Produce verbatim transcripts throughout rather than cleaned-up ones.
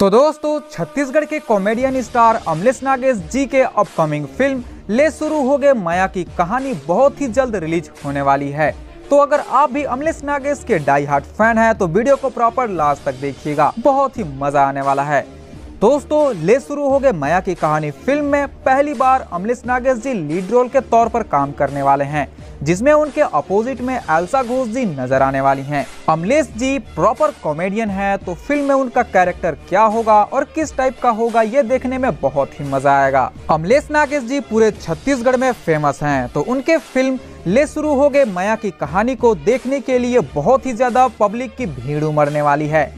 तो दोस्तों, छत्तीसगढ़ के कॉमेडियन स्टार अमलेश नागेश जी के अपकमिंग फिल्म ले शुरू होगे माया की कहानी बहुत ही जल्द रिलीज होने वाली है। तो अगर आप भी अमलेश नागेश के डाई हार्ट फैन हैं तो वीडियो को प्रॉपर लास्ट तक देखिएगा, बहुत ही मजा आने वाला है। दोस्तों, ले शुरू होगे माया की कहानी फिल्म में पहली बार अमलेश नागेश जी लीड रोल के तौर पर काम करने वाले हैं, जिसमें उनके अपोजिट में एलसा घोष जी नजर आने वाली हैं। अमलेश जी प्रॉपर कॉमेडियन हैं, तो फिल्म में उनका कैरेक्टर क्या होगा और किस टाइप का होगा ये देखने में बहुत ही मजा आएगा। अमलेश नागेश जी पूरे छत्तीसगढ़ में फेमस हैं, तो उनके फिल्म ले शुरू होगे माया की कहानी को देखने के लिए बहुत ही ज्यादा पब्लिक की भीड़ उमड़ने वाली है।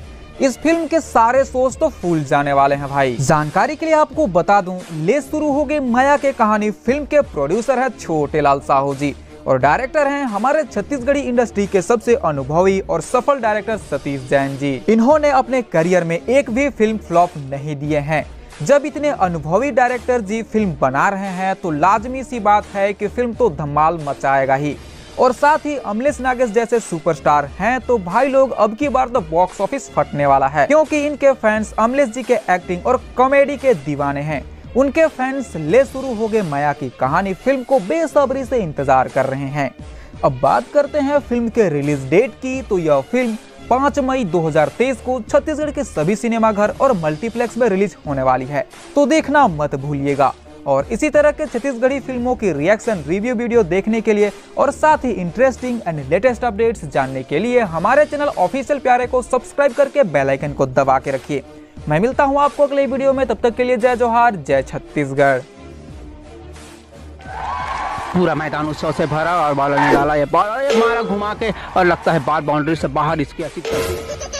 इस फिल्म के सारे शोज तो फूल जाने वाले हैं भाई। जानकारी के लिए आपको बता दूं, ले शुरू होगे माया की कहानी फिल्म के प्रोड्यूसर है छोटे लाल साहू जी और डायरेक्टर हैं हमारे छत्तीसगढ़ी इंडस्ट्री के सबसे अनुभवी और सफल डायरेक्टर सतीश जैन जी। इन्होंने अपने करियर में एक भी फिल्म फ्लॉप नहीं दिए हैं। जब इतने अनुभवी डायरेक्टर जी फिल्म बना रहे हैं तो लाजमी सी बात है कि फिल्म तो धमाल मचाएगा ही। और साथ ही अमलेश नागेश जैसे सुपरस्टार हैं तो भाई लोग अब की बार तो बॉक्स ऑफिस फटने वाला है, क्योंकि इनके फैंस अमलेश जी के एक्टिंग और कॉमेडी के दीवाने हैं। उनके फैंस ले शुरू होगे माया की कहानी फिल्म को बेसब्री से इंतजार कर रहे हैं। अब बात करते हैं फिल्म के रिलीज डेट की, तो यह फिल्म पाँच मई दो हज़ार तेईस को छत्तीसगढ़ के सभी सिनेमाघर और मल्टीप्लेक्स में रिलीज होने वाली है, तो देखना मत भूलिएगा। और इसी तरह के छत्तीसगढ़ी फिल्मों की रिएक्शन रिव्यू वीडियो देखने के लिए और साथ ही इंटरेस्टिंग एंड लेटेस्ट अपडेट्स जानने के लिए हमारे चैनल ऑफिशियल प्यारे को सब्सक्राइब करके बेल आइकन को दबा के रखिए। मैं मिलता हूं आपको अगले वीडियो में, तब तक के लिए जय जोहार, जय छत्तीसगढ़। पूरा मैदान उत्सव से भरा और बॉलर निकाला, ये बॉलर मारा घुमा के और लगता है बार बाउंड्री से बाहर इसकी ऐसी